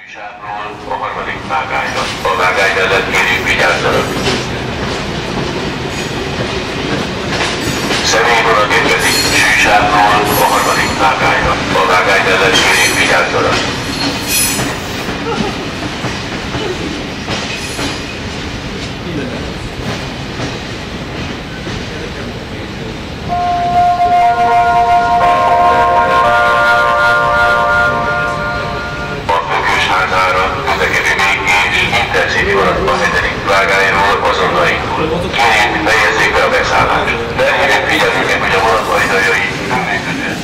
Tűzsábról a harmadik vágányra. A vágány mellett kérjük vigyázzanak. Személyből érkezik. Tűzsábról a harmadik vágányra. A vágány mellett kérjük vigyázzanak. Kérjük, fejezzék be a beszállást. De kérjük figyelmüket, hogy a vonat ajtajai nem működnek.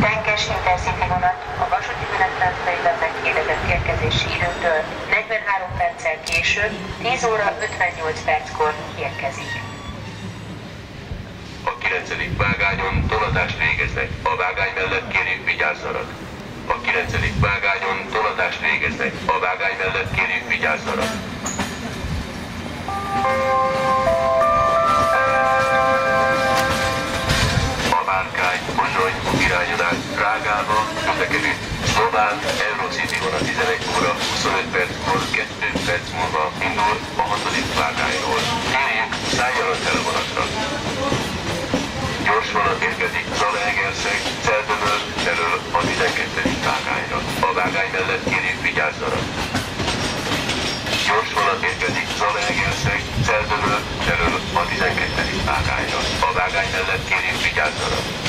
Tankes-InterCity vonat a vasúti menetrendfejletnek hirdetett érkezési időtől 43 perccel később 10 óra 58 perckor érkezik. A 9. vágányon tolatást végeznek, a vágány mellett kérjük vigyázzanak. A 9. vágányon tolatást végeznek, a vágány mellett kérjük vigyázzanak. Irányulás Prágába közlekedő Szlován Eurocity vonat 11 óra 25 perckor 2 perc múlva indul a 6. vágányról. Kérjük, szálljanak el a vonatra! Gyors vonat érkezik Zalaegerszeg, Celldömölk elől a 12. vágányra. A vágány mellett kérjük vigyázzanak! Gyors vonat érkezik Zalaegerszeg, Celldömölk elől a 12. vágányra. A vágány mellett kérjük vigyázzanak!